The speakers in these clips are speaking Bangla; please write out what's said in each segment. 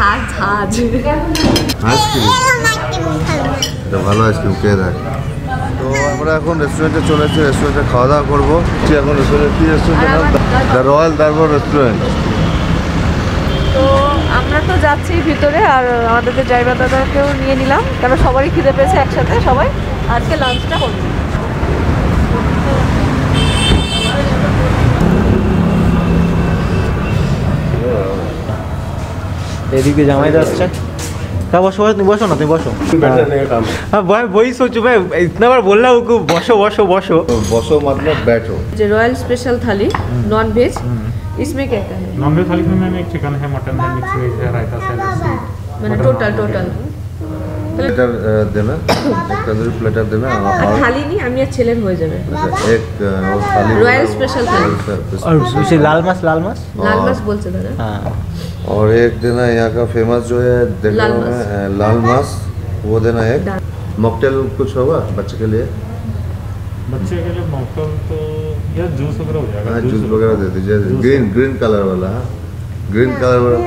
The Royal Darbar Restaurant. তো যাচ্ছি ভিতরে আর আমাদের ড্রাইভার দাদাকেও নিয়ে নিলাম তারপর সবারই খিদে পেয়েছে একসাথে সবাই আজকে লাঞ্চটা করব এদিকে জামাই দা আসছে তা বসো বসো না তুমি বসো बैठने का काम हां भाई वही सोचो भाई इतना बार बोल रहा हूं कि बसो बसो बसो बसो मतलब बैठो जो royal special thali non veg इसमें क्या क्या है नॉन वेज थाली में मैम एक चिकन है मटन है मिक्स वेज है रायता सैलेड स्वीट मैंने टोटल प्लेटर देना तंदूरी प्लेटर देना थाली नहीं আমি আর ছেলের হয়ে যাবে এক থালি রয়্যাল স্পেশাল থালি और उसे लाल मांस बोलते दादा हां और एक देना यहाँ का फेमस जो है लाल मांस वो देना है मॉकटेल कुछ होगा बच्चे के लिए मॉकटेल तो या जूस वगैरह हो जाएगा जूस वगैरह दे दीजिए ग्रीन कलर वाला ग्रीन कलर वाला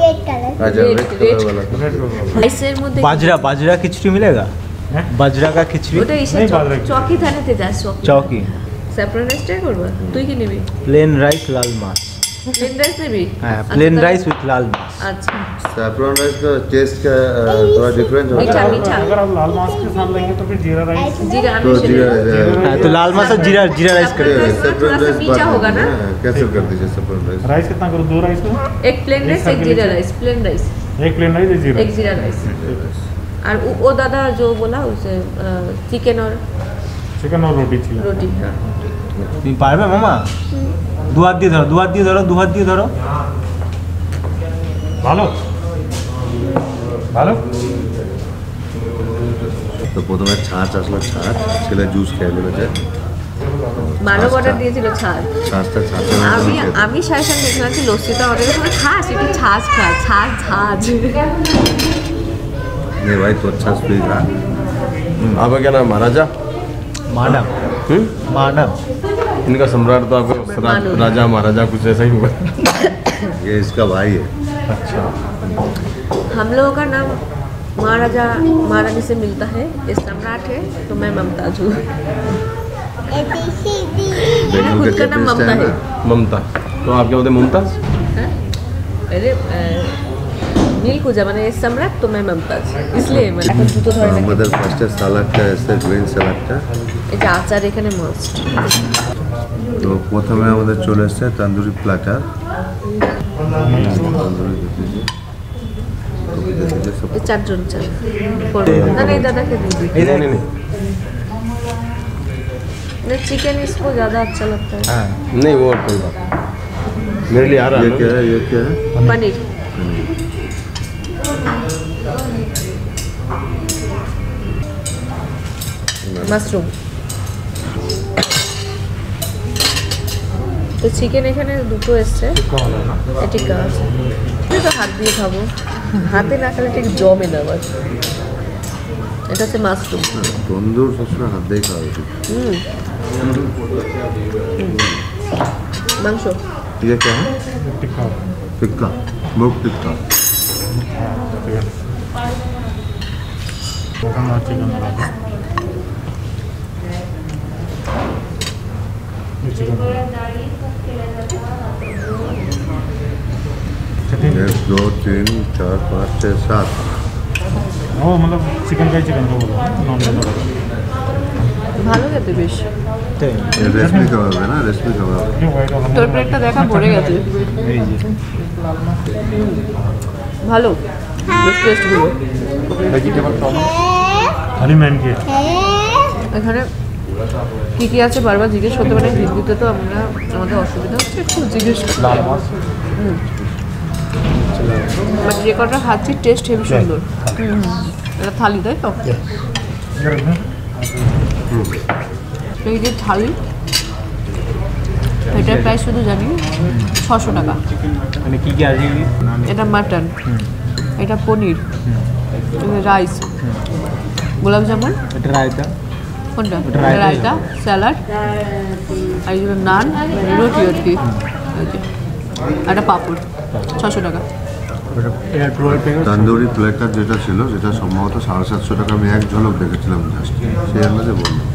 रेड कलर अच्छा रेड कलर वाला इससे मुझे बाजरा खिचड़ी मिलेगा हैं बाजरा का खिचड़ी वो तो इसे चौकी थाने थे जा चौकी सेपरेट स्टे करबा तू की नेबी plane rice laal maas plain rice नेबी हां प्लेन राइस विद लाल मांस अच्छा सेपरेट राइस का टेस्ट का थोड़ा डिफरेंट होता है अगर आप लाल मांस के साथ लेंगे तो फिर जीरा राइस हां तो लाल मांस और जीरा राइस करेंगे सेपरेट राइस मीठा होगा ना कैसे कर दीजिए सेपरेट राइस कितना करो दो राइस को एक प्लेन राइस एक जीरा राइस एक प्लेन राइस एक जीरा राइस और वो दादा जो बोला उसे चिकन और रोटी हां नहीं पावे मामा दो हाथ दिए धरो ভালো তো প্রথমে ছাঁচ ছেলে জুস খেয়ে বলেছে ভালো অর্ডার দিয়েছিল ছাঁচটা আমি শায়শান দেখলাম যে লস্যিটা অর্ডার করে খাস একটু ছাঁচ নে ভাই তো ছাঁচ তুই খা আবে কেন মহারাজা माडम इनका सम्राट तो आपको राजा महाराजा कुछ ऐसा ही हुआ ये इसका भाई है अच्छा हम लोगों का नाम महाराजा महारानी से मिलता है ये सम्राट है तो मैं ममताज हूँ खुद का नाम ममता है ममता तो आप क्या बोलते मुमताज अरे नील कुजा मैंने सम्राट तो मैं ममताज इसलिए मैंने जूतो थोड़ा मदर फर्स्ट सलाद का ऐसे ग्रीन सलाद का এটা আচার এখানে মাস্ট তো প্রথমে আমাদের চলে আসছে তন্দুরি প্ল্যাটার এই চারজন না দাদাকে দিই না চিকেন इसको ज्यादा अच्छा लगता है हां नहीं वो कोई बात मेरे लिए आ रहा है ये क्या है पनीर मशरूम तो चिकेन এখানে দুটো আছে টিকা আছে এটা হাত দিয়ে খাবো হাতে না খেলে ঠিক জমে না বাস এটা সে মাশরুম তন্দুর সসরা হাত দিয়ে খাওয়া উচিত মাংস ये क्या है टिक्का एक 2 3 4 5 6 7 ओ मतलब चिकन का ভালো খেতে বেশ তাই রেসিপি খাওয়া তোর প্লেটটা দেখা পড়ে গেছে এই যে ভালো টেস্ট গুলো ভেজিটেবল টমেটো খালি ম্যাম কি এখানে কি কি আছে বারবার জিজ্ঞেস করতে মানে ভিডিওতে তো আমরা আমাদের অসুবিধা হচ্ছে একটু জিজ্ঞেস লাল মাছ বাট রেকর্ডটা খাচ্ছি টেস্ট হেভি সুন্দর এটা থালি তাই তো এই যে থালি এটার প্রাইস শুধু জানি 600 টাকা মানে কি কি আছে এটা মাটন এটা পনির রাইস গোলাপ জামুন এটা রায়তা रायता सैलाड और ये नान रोटी और पापड़ 600 টাকা तंदूरी प्लेटा যেটা ছিল যেটা সম্ভবত 750 টাকা আমি এক ঝলক দেখেছিলাম জাস্ট সেই আন্দাজে বললাম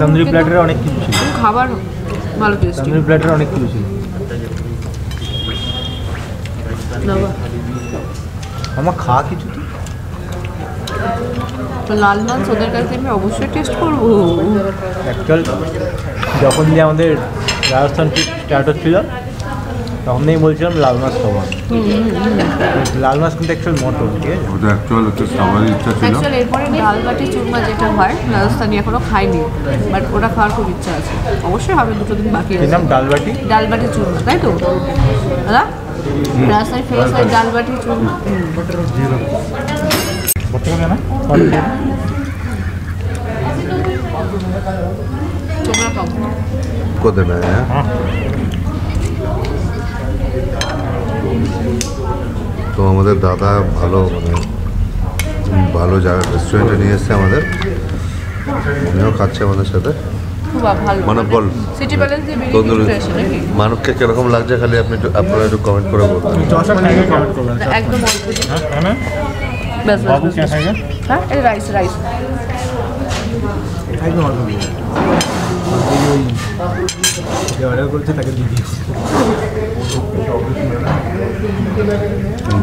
তंदूरी প্লেটারে অনেক কিছু ছিল খাবার ভালো টেস্টি তंदूरी প্লেটারে অনেক কিছু ছিল নাও আমার খাওয়া কিছু তো লাল মান ওদের কাছে আমি অবশ্যই টেস্ট করব অ্যাকচুয়াল যখন যে আমাদের রাজস্থান ট্রিপ স্টার্ট হচ্ছিল हमने बोलছিলাম লাল মাছ খাওয়া লাল মাছ কিন্তু एक्चुअल মটন কে ওটা एक्चुअल একটা সাওয়ারি ইচ্ছা ছিল एक्चुअली এরপরে ডাল বাটি চুরমা যেটা হয় রাজস্থানি এখনো খাইনি বাট ওটা খাওয়ার খুব ইচ্ছা আছে অবশ্যই হবে দুটো দিন বাকি আছে নাম ডাল বাটি চুরমা তাই তো হ্যাঁ রাজস্থানি ফেমাস হয় ডাল বাটি চুরমা বাটার জিরা বাটার না তোমরা খাও কো দেনা হ্যাঁ তো আমাদের দাদা ভালো মানে ভালো জায়গা রেস্টুরেন্টে নিয়ে এসেছে আমাদের উনিও খাচ্ছে আমাদের সাথে খুব ভালো মানে বল সিটি ব্যালেন্স যে বিরিয়ানি রেস্টুরেন্ট নাকি মানুষকে কিরকম লাগছে খালি আপনি আপনারা একটু কমেন্ট করে বলবেন চশা খাইয়ে কমেন্ট করবেন একদম অদ্ভুত হ্যাঁ না বাস বাবু কি খাইছে হ্যাঁ এই রাইস রাইস একদম অদ্ভুত যে অর্ডার করতে তাকে দিয়ে দিও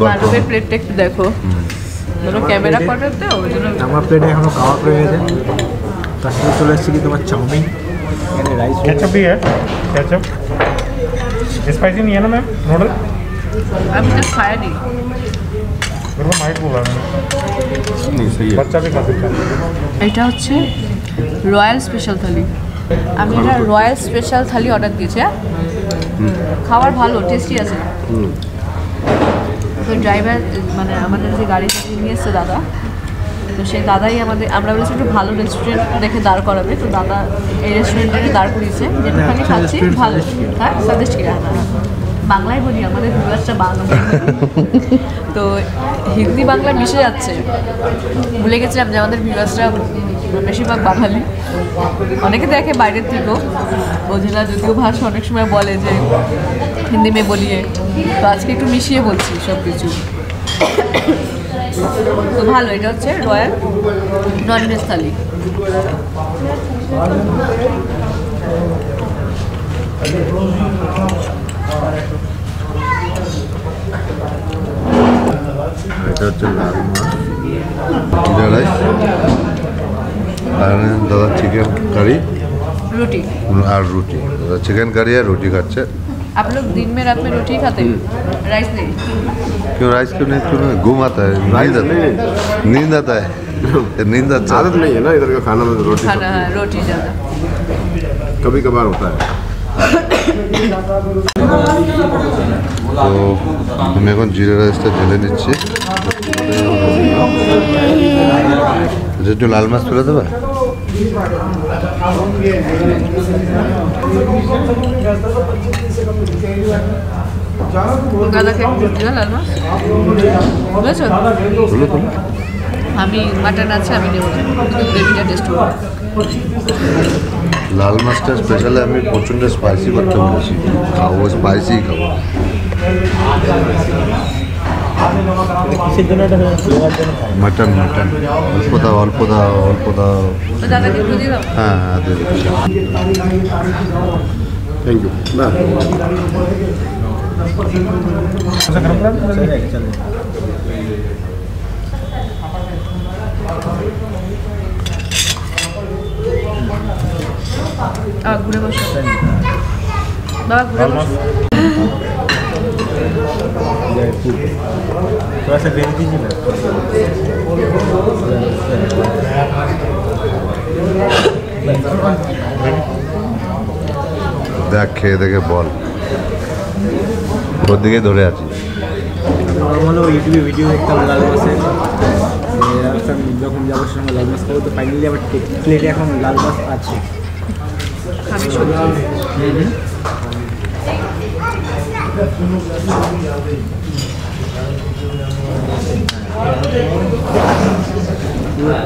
বারবার প্লেট টেক দেখো ধরো ক্যামেরা করতে হবে আমার প্লেট এখনো খাওয়া হয়ে গেছে তারপরে চলে আসছে কি তোমার চাউমিন এখানে রাইস কেচাপ भी है केचप स्पाइसी नहीं है ना मैम नूडल अब तक खाया नहीं और वो माइट बोला नहीं सही है बच्चा भी खा सकता है এটা হচ্ছে রয়্যাল স্পেশাল থালি আমি এটা রয়্যাল স্পেশাল থালি অর্ডার দিয়েছি খাবার ভালো টেস্টি আছে তো ড্রাইভার মানে আমাদের যে গাড়িটা নিয়ে এসেছে দাদা তো সেই দাদাই আমাদের আমরা বলেছি একটু ভালো রেস্টুরেন্ট দেখে দাঁড় করাবে তো দাদা এই রেস্টুরেন্টে দাঁড় করিয়েছে যেটাখানে খাচ্ছি ভালো হ্যাঁ সাজেস্ট করে দাদা বাংলায় বলি আমাদের ভিউয়ার্সটা বাংলা তো হিন্দি বাংলা মিশে যাচ্ছে ভুলে গেছিলাম যে আমাদের ভিউয়ার্সরা বেশিরভাগ বাঙালি অনেকে দেখে বাইরের থেকেও বোঝেনা যদিও ভাষা অনেক সময় বলে যে হিন্দি মেয়ে বলিয়ে তো আজকে একটু মিশিয়ে বলছি সব কিছু তো ভালো এটা হচ্ছে রয়্যাল ননভেজ থালি এটা হচ্ছে লাল মাছ दादा चिकन करी रोटी और रोटी दादा चिकन करी है रोटी खाते आप लोग दिन में रात में रोटी खाते हैं राइस नहीं क्यों राइस क्यों नहीं क्यों घूम आता है राइस आता नींद आता है नींद आता आदत नहीं है ना इधर का खाना में रोटी खाना है रोटी ज़्यादा कभी कभार होता है तो हमें कौन जीरा राइस तो झेले नीचे যে তো লাল মাছ তুলে দেবা আমি মাটন আছে আমি নেব গ্রেভিটা টেস্ট করব লাল মাছটা স্পেশালি আমি প্রচন্ড স্পাইসি করতে বলেছি খাবো স্পাইসি খাবো मटन मटन थैंक यू थोड़ा सा भेज दीजिए ना देख खेल देखे बॉल खुद के दौड़े आज हम लोग यूट्यूब वीडियो एकदम लाल मास से जो हम जावर से लाल मास करो तो फाइनली अब प्लेट এখন লাল মাস আছে আমি শুনছি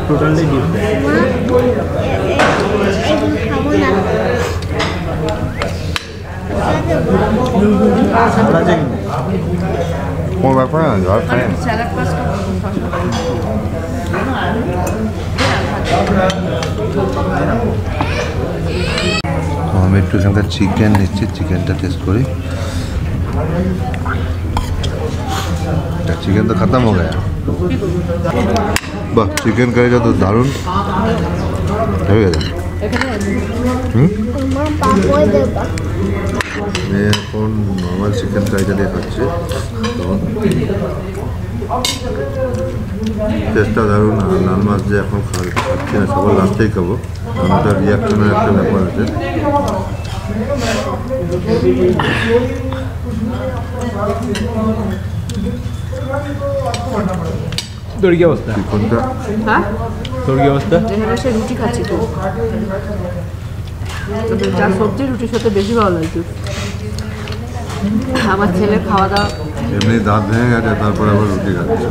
totally different More background, I am choosing the chicken, it's a chicken that is curry. The chicken the khatam ho gaya. But chicken curry is darun. Normal chicken fry the reaction. তোর কি অবস্থা? এখানে সে রুটি খাচ্ছি তো। তবে যা সবজি রুটির সাথে বেশি ভালো লাগে। আমার ছেলে খাওয়া দাওয়া এমনি দাঁত ভেঙে গেছে তারপর আবার রুটি খাচ্ছে।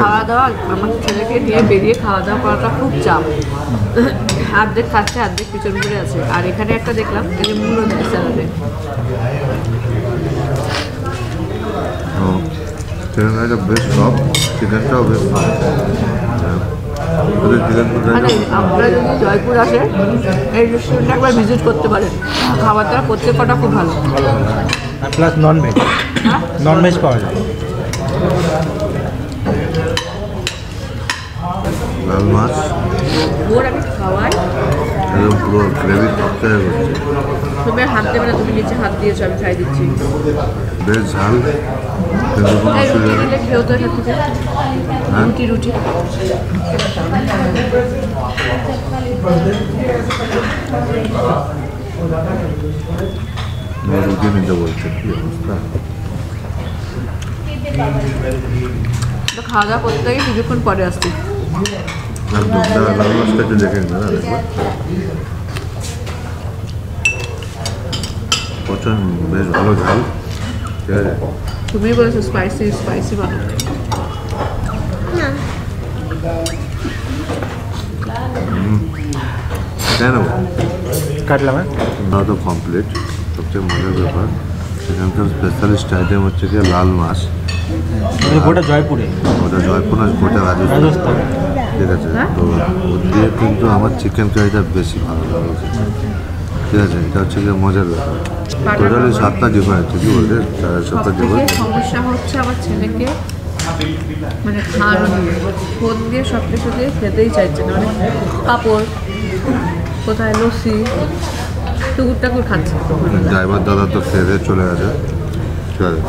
খাওয়া দাওয়া আমার ছেলেকে নিয়ে বেরিয়ে খাওয়া দাওয়া করাটা খুব চাপ। অর্ধেক খাচ্ছে অর্ধেক পিছন ঘুরে আছে। আর এখানে একটা দেখলাম এর মূল্য নেই স্যালাডে। ও স্যালাডটা বেশ সব চিকেনটাও বেশ ভালো। আমরা যদি জয়পুর আসে এই রেস্টুরেন্টটা একবার ভিজিট করতে পারেন, খাবার দাবার প্রত্যেকটা খুব ভালো। আর প্লাস ননভেজ ননভেজ পাওয়া যায়। লাল মাছ ওর আমি খাওয়াই এবং পুরো গ্রেভি তরকারি হচ্ছে। তুমি হাত দেবে না, তুমি নিচে হাত দিয়েছো, আমি খাই দিচ্ছি। বেশ ঝাল খাওয়া দাওয়া করতে থাকে, কিছুক্ষণ পরে আসছি। দেখেন পছন্দ বেশ ভালো ঝাল। তুমি বলছো স্পাইসি স্পাইসি বানা না কাটলাম না তো কমপ্লিট। সবচেয়ে মজার ব্যাপার এখানকার স্পেশালিস্ট আইটেম হচ্ছে গিয়ে লাল মাছ। গোটা জয়পুরে গোটা জয়পুর না গোটা রাজস্থান, ঠিক আছে। তো ওর দিয়ে কিন্তু আমার চিকেন কারিটা বেশি ভালো লাগে, ঠিক আছে। এটা হচ্ছে গিয়ে মজার ব্যাপার। টোটালি 7টা ডিফারেন্ট, কি বলতে 7টা ডিফারেন্ট। সমস্যা হচ্ছে আমার ছেলেকে মানে খাওয়ানো ফোন দিয়ে সব কিছু দিয়ে খেতেই চাইছে না, মানে পাপড় কোথায় লসি টুকুর টাকুর খাচ্ছে। ড্রাইভার দাদা তো খেয়ে চলে গেছে, ঠিক আছে।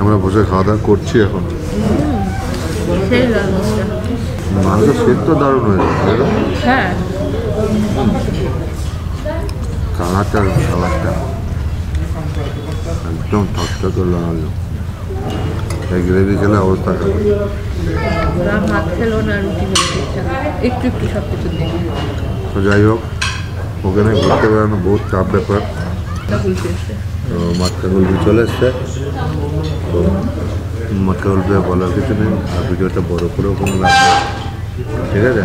আমরা বসে খাওয়া দাওয়া করছি এখন। মানুষের শীত তো দারুণ হয়েছে, হ্যাঁ। কালারটা কালারটা একদম ঠকটা করে লাগালো। এই গ্রেভি খেলে অবস্থা খারাপ। ভাত খেলো না রুটি একটু একটু সব কিছু। তো যাই হোক, ওখানে ঘুরতে বেড়ানো বহুত চাপ ব্যাপার। তো মাটকা গল্পি চলে এসছে। তো মাটকা গল্পে বলার কিছু নেই, আর ভিডিওটা বড় করেও কোনো লাগবে, ঠিক আছে।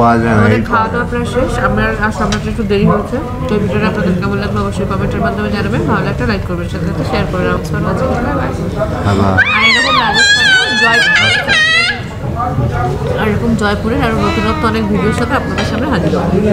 পাওয়া যায় না। খাওয়া দাওয়া প্রায় শেষ, আমার আর সামনেটা একটু দেরি হচ্ছে। তো ভিডিওটা আপনাদের কেমন লাগবে অবশ্যই কমেন্টের মাধ্যমে জানাবেন, ভালো একটা লাইক করবেন, সাথে সাথে শেয়ার করে রাখবেন। আজকে আর এরকম জয়পুরের আর নতুনত্ব অনেক ভিডিওর সাথে আপনাদের সামনে হাজির হবো।